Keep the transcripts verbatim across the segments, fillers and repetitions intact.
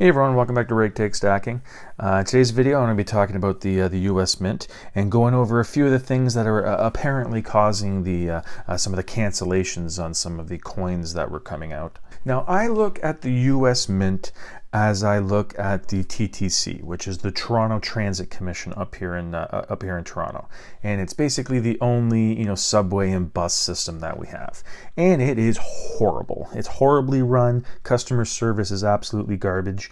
Hey everyone, welcome back to RagTag Stacking. Uh, today's video I'm going to be talking about the uh, the U S Mint and going over a few of the things that are uh, apparently causing the uh, uh, some of the cancellations on some of the coins that were coming out. Now I look at the U S Mint as I look at the T T C, which is the Toronto Transit Commission up here in uh, up here in Toronto, and it's basically the only you know subway and bus system that we have, and it is horrible. It's horribly run. Customer service is absolutely garbage,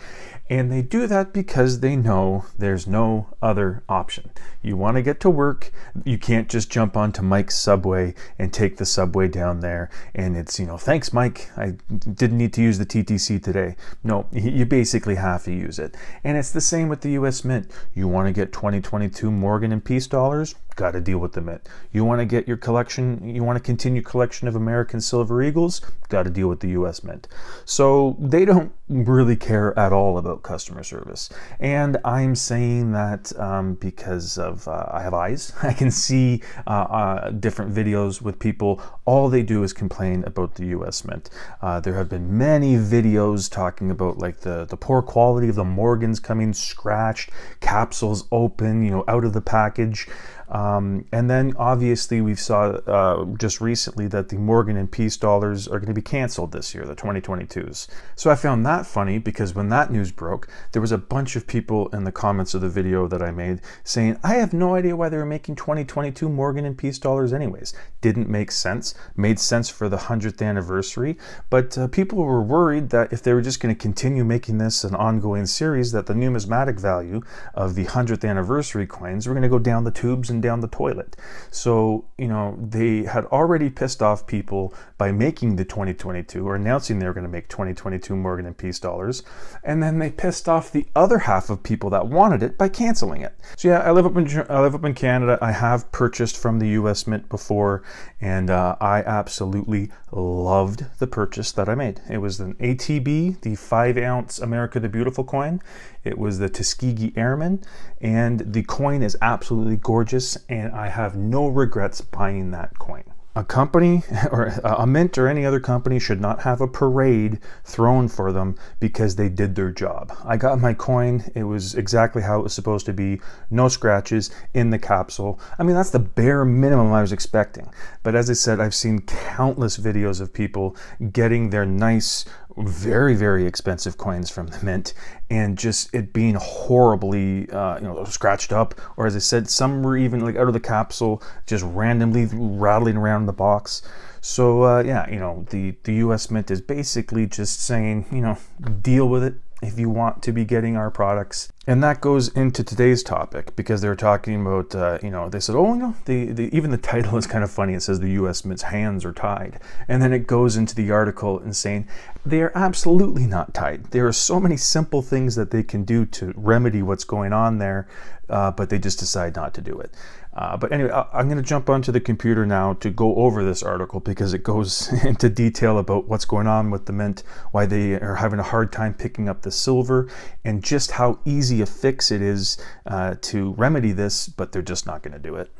and they do that because they know there's no other option. You want to get to work, you can't just jump onto Mike's subway and take the subway down there. And it's you know thanks Mike, I didn't need to use the T T C today. No, you basically have to use it. And it's the same with the U S Mint. You want to get twenty twenty-two Morgan and Peace dollars? Got to deal with the Mint. You want to get your collection, you want to continue collection of American Silver Eagles? Got to deal with the U S Mint. So they don't really care at all about customer service. And I'm saying that um, because of uh, I have eyes. I can see uh, uh, different videos with people. All they do is complain about the U S Mint. Uh, there have been many videos talking about like the, the poor quality of the Morgans coming scratched, capsules open, you know, out of the package. Um, and then obviously we saw uh, just recently that the Morgan and Peace dollars are going to be canceled this year, the twenty twenty-twos. So I found that funny because when that news broke, there was a bunch of people in the comments of the video that I made saying, I have no idea why they were making twenty twenty-two Morgan and Peace dollars anyways. Didn't make sense. Made sense for the hundredth anniversary. But uh, people were worried that if they were just going to continue making this an ongoing series, that the numismatic value of the hundredth anniversary coins were going to go down the tubes and down the toilet. So, you know, they had already pissed off people by making the twenty twenty-two or announcing they were going to make twenty twenty-two Morgan and Peace dollars. And then they pissed off the other half of people that wanted it by canceling it. So yeah, I live up in, I live up in Canada. I have purchased from the U S Mint before, and uh, I absolutely loved the purchase that I made. It was an A T B, the five ounce America the Beautiful coin. It was the Tuskegee Airman, and the coin is absolutely gorgeous. And I have no regrets buying that coin. A company or a mint or any other company should not have a parade thrown for them because they did their job. I got my coin. It was exactly how it was supposed to be. No scratches in the capsule. I mean, that's the bare minimum I was expecting. But as I said, I've seen countless videos of people getting their nice, very, very expensive coins from the Mint and just it being horribly uh, you know, scratched up, or as I said, some were even like out of the capsule, just randomly rattling around the box. So uh, yeah, you know, the, the U S Mint is basically just saying, you know, deal with it if you want to be getting our products. And that goes into today's topic because they were talking about, uh, you know, they said, oh, no, the, the, even the title is kind of funny. It says the U S Mint's hands are tied. And then it goes into the article and saying they are absolutely not tied. There are so many simple things that they can do to remedy what's going on there, uh, but they just decide not to do it. Uh, but anyway, I'm going to jump onto the computer now to go over this article because it goes into detail about what's going on with the Mint, why they are having a hard time picking up the silver, and just how easy a fix it is uh, to remedy this, but they're just not going to do it.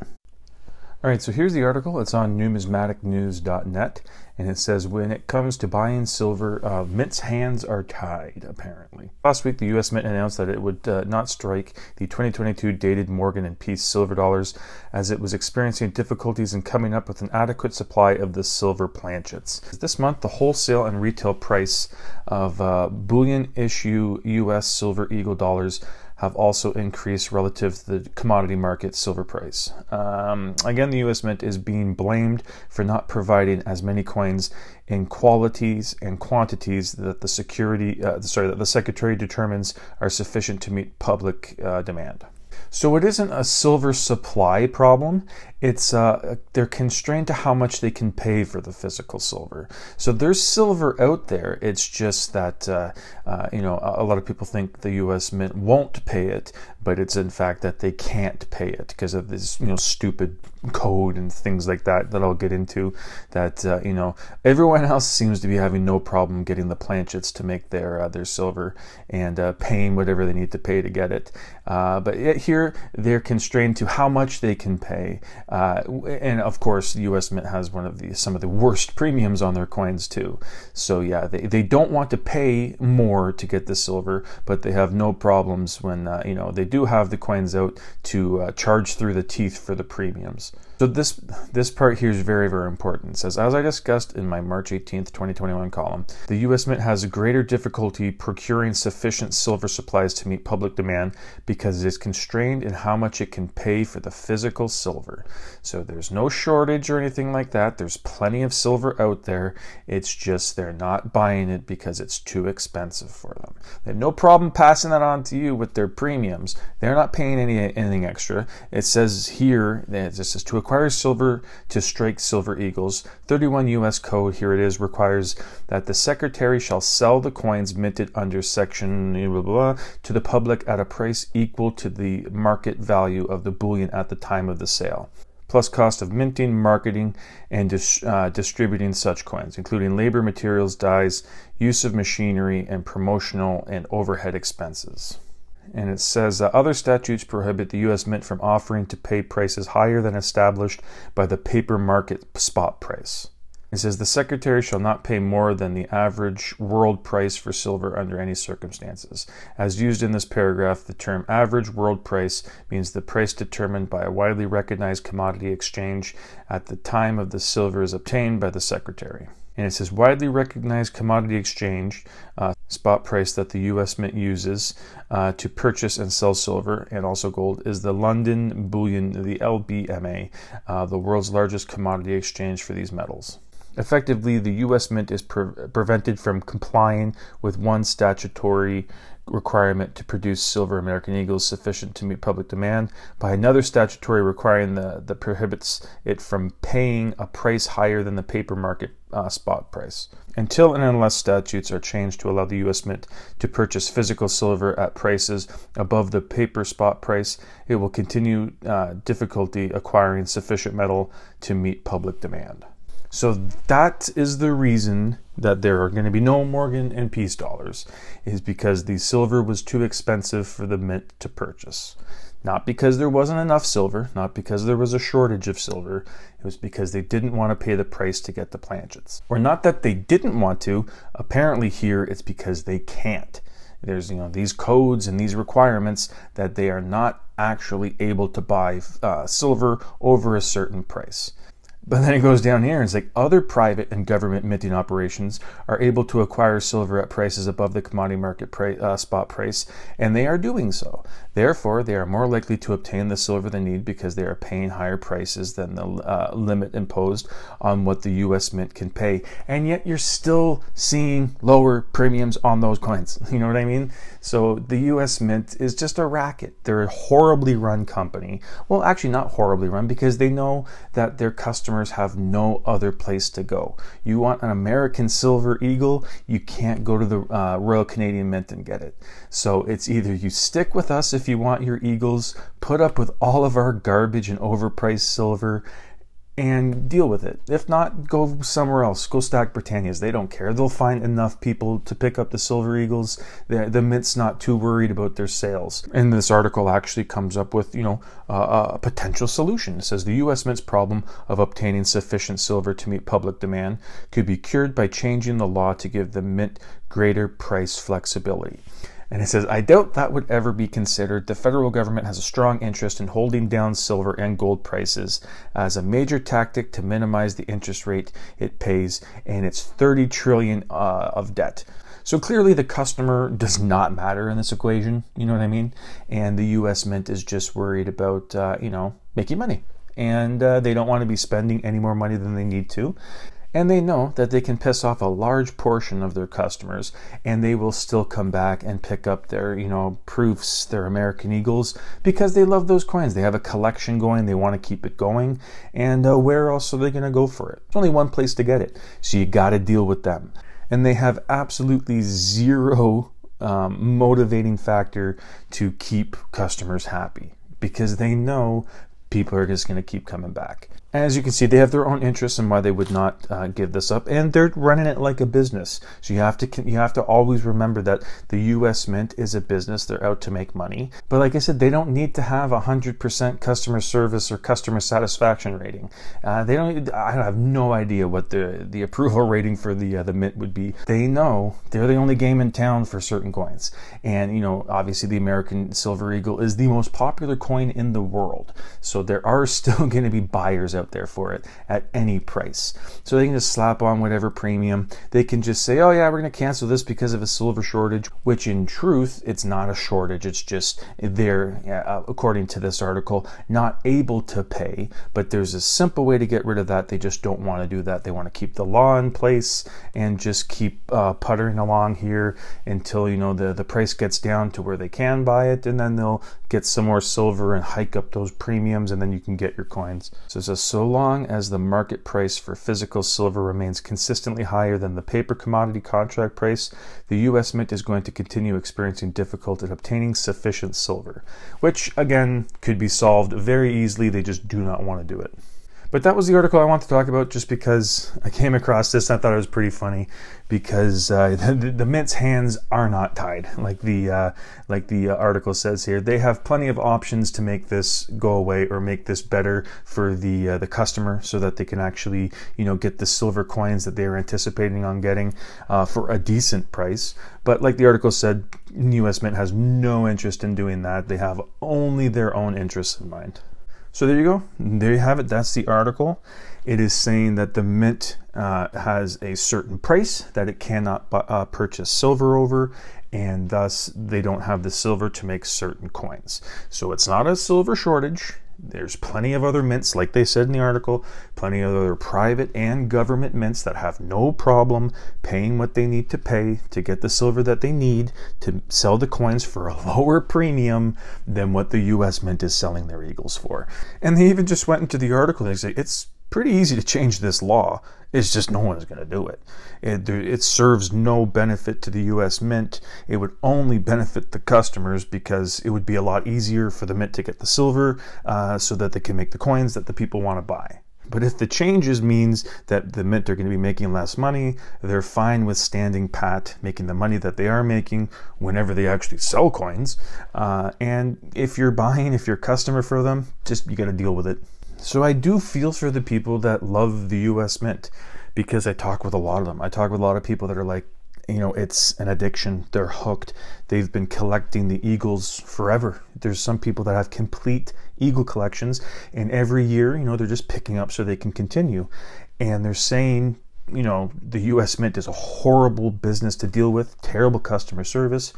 All right, so here's the article. It's on numismatic news dot net, and it says, when it comes to buying silver, uh, Mint's hands are tied, apparently. Last week, the U S Mint announced that it would uh, not strike the twenty twenty-two dated Morgan and Peace silver dollars as it was experiencing difficulties in coming up with an adequate supply of the silver planchets. This month, the wholesale and retail price of uh, bullion issue U S Silver Eagle dollars have also increased relative to the commodity market silver price. Um, again, the U S Mint is being blamed for not providing as many coins in qualities and quantities that the security, uh, sorry, that the Secretary determines are sufficient to meet public uh, demand. So it isn't a silver supply problem. It's uh, they're constrained to how much they can pay for the physical silver. So there's silver out there. It's just that uh, uh, you know a lot of people think the U S Mint won't pay it, but it's in fact that they can't pay it because of this you know stupid code and things like that that I'll get into. That uh, you know everyone else seems to be having no problem getting the planchets to make their uh, their silver and uh, paying whatever they need to pay to get it. Uh, but it, here they're constrained to how much they can pay. Uh, Uh, and of course, U S Mint has one of the some of the worst premiums on their coins too. So yeah, they, they don't want to pay more to get the silver, but they have no problems when uh, you know, they do have the coins out to uh, charge through the teeth for the premiums. So this this part here is very, very important. It says, as I discussed in my March eighteenth, twenty twenty-one column, the U S Mint has greater difficulty procuring sufficient silver supplies to meet public demand because it is constrained in how much it can pay for the physical silver. So there's no shortage or anything like that. There's plenty of silver out there. It's just they're not buying it because it's too expensive for them. They have no problem passing that on to you with their premiums. They're not paying any anything extra. It says here that this is to acquire silver to strike silver eagles. thirty-one U S Code, here it is, requires that the secretary shall sell the coins minted under section blah, blah, blah, to the public at a price equal to the market value of the bullion at the time of the sale, plus cost of minting, marketing, and dis uh, distributing such coins, including labor, materials, dyes, use of machinery, and promotional and overhead expenses. And it says uh, other statutes prohibit the U S Mint from offering to pay prices higher than established by the paper market spot price. It says the secretary shall not pay more than the average world price for silver under any circumstances. As used in this paragraph, the term average world price means the price determined by a widely recognized commodity exchange at the time of the silver is obtained by the secretary. And it says widely recognized commodity exchange, uh, spot price that the U S Mint uses uh, to purchase and sell silver and also gold, is the London Bullion, the L B M A, uh, the world's largest commodity exchange for these metals. Effectively, the U S Mint is pre prevented from complying with one statutory requirement to produce silver American Eagles sufficient to meet public demand by another statutory requiring the, that prohibits it from paying a price higher than the paper market uh, spot price, until and unless statutes are changed to allow the U S Mint to purchase physical silver at prices above the paper spot price. It will continue uh, difficulty acquiring sufficient metal to meet public demand. So that is the reason that there are going to be no Morgan and Peace dollars, is because the silver was too expensive for the mint to purchase. Not because there wasn't enough silver, not because there was a shortage of silver. It was because they didn't want to pay the price to get the planchets. Or not that they didn't want to, apparently here it's because they can't. There's, you know, these codes and these requirements that they are not actually able to buy uh, silver over a certain price. But then it goes down here and it's like other private and government minting operations are able to acquire silver at prices above the commodity market price, uh, spot price, and they are doing so. Therefore, they are more likely to obtain the silver they need because they are paying higher prices than the uh, limit imposed on what the U S Mint can pay. And yet you're still seeing lower premiums on those coins. You know what I mean? So the U S Mint is just a racket. They're a horribly run company. Well, actually not horribly run, because they know that their customers have no other place to go. You want an American Silver Eagle, you can't go to the uh, Royal Canadian Mint and get it. So it's either you stick with us if you want your Eagles, put up with all of our garbage and overpriced silver, and deal with it. If not, go somewhere else. Go stack Britannias. They don't care. They'll find enough people to pick up the Silver Eagles. The, the Mint's not too worried about their sales. And this article actually comes up with, you know, uh, a potential solution. It says the U S Mint's problem of obtaining sufficient silver to meet public demand could be cured by changing the law to give the Mint greater price flexibility. And it says, I doubt that would ever be considered. The federal government has a strong interest in holding down silver and gold prices as a major tactic to minimize the interest rate it pays and its thirty trillion dollars uh, of debt. So clearly the customer does not matter in this equation, you know what I mean? And the U S Mint is just worried about, uh, you know, making money. And uh, they don't want to be spending any more money than they need to. And they know that they can piss off a large portion of their customers and they will still come back and pick up their, you know, proofs, their American Eagles, because they love those coins. They have a collection going, they want to keep it going, and uh, where else are they going to go for it? There's only one place to get it, so you got to deal with them. And they have absolutely zero um, motivating factor to keep customers happy, because they know people are just going to keep coming back. As you can see, they have their own interests and why they would not uh, give this up, and they're running it like a business. So you have to you have to always remember that the U S Mint is a business. They're out to make money. But like I said, they don't need to have a hundred percent customer service or customer satisfaction rating. Uh, they don't. I have no idea what the the approval rating for the uh, the Mint would be. They know they're the only game in town for certain coins, and you know obviously the American Silver Eagle is the most popular coin in the world. So there are still going to be buyers out there for it at any price. So they can just slap on whatever premium. They can just say, oh yeah, we're going to cancel this because of a silver shortage, which in truth, it's not a shortage. It's just they're, uh, according to this article, not able to pay, but there's a simple way to get rid of that. They just don't want to do that. They want to keep the law in place and just keep uh, puttering along here until, you know, the, the price gets down to where they can buy it, and then they'll get some more silver and hike up those premiums, and then you can get your coins. So it says, so long as the market price for physical silver remains consistently higher than the paper commodity contract price, the U S Mint is going to continue experiencing difficulty in obtaining sufficient silver, which again could be solved very easily. They just do not want to do it. But that was the article I wanted to talk about, just because I came across this and I thought it was pretty funny, because uh, the, the Mint's hands are not tied. Like the, uh, like the article says here, they have plenty of options to make this go away or make this better for the, uh, the customer, so that they can actually, you know, get the silver coins that they were anticipating on getting uh, for a decent price. But like the article said, U S Mint has no interest in doing that. They have only their own interests in mind. So there you go. There you have it. That's the article. It is saying that the Mint uh, has a certain price that it cannot uh, purchase silver over, and thus they don't have the silver to make certain coins. So it's not a silver shortage. There's plenty of other mints, like they said in the article, plenty of other private and government mints that have no problem paying what they need to pay to get the silver that they need to sell the coins for a lower premium than what the U S Mint is selling their Eagles for. And they even just went into the article and they say, it's pretty easy to change this law. It's just no one's going to do it. it. It serves no benefit to the U S Mint. It would only benefit the customers, because it would be a lot easier for the Mint to get the silver uh, so that they can make the coins that the people want to buy. But if the changes means that the Mint are going to be making less money, they're fine with standing pat, making the money that they are making whenever they actually sell coins. Uh, and if you're buying, if you're a customer for them, just you got to deal with it. So I do feel for the people that love the U S Mint, because I talk with a lot of them. I talk with a lot of people that are like, you know, it's an addiction. They're hooked. They've been collecting the Eagles forever. There's some people that have complete Eagle collections, and every year, you know, they're just picking up so they can continue. And they're saying, you know, the U S Mint is a horrible business to deal with, terrible customer service.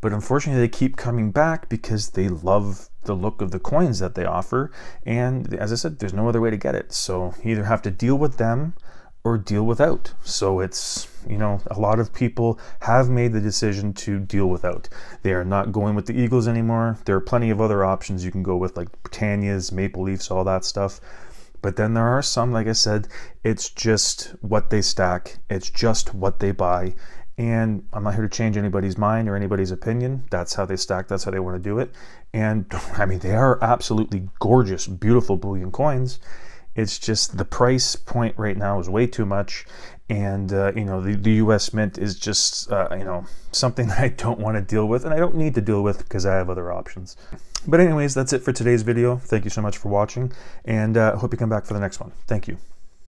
But unfortunately, they keep coming back because they love the look of the coins that they offer. And as I said, there's no other way to get it. So you either have to deal with them or deal without. So it's, you know, a lot of people have made the decision to deal without. They are not going with the Eagles anymore. There are plenty of other options you can go with, like Britannias, Maple Leafs, all that stuff. But then there are some, like I said, it's just what they stack. It's just what they buy. And I'm not here to change anybody's mind or anybody's opinion. That's how they stack. That's how they want to do it. And I mean, they are absolutely gorgeous, beautiful bullion coins. It's just the price point right now is way too much. And, uh, you know, the, the U S Mint is just, uh, you know, something that I don't want to deal with, and I don't need to deal with, because I have other options. But anyways, that's it for today's video. Thank you so much for watching, and I uh, hope you come back for the next one. Thank you.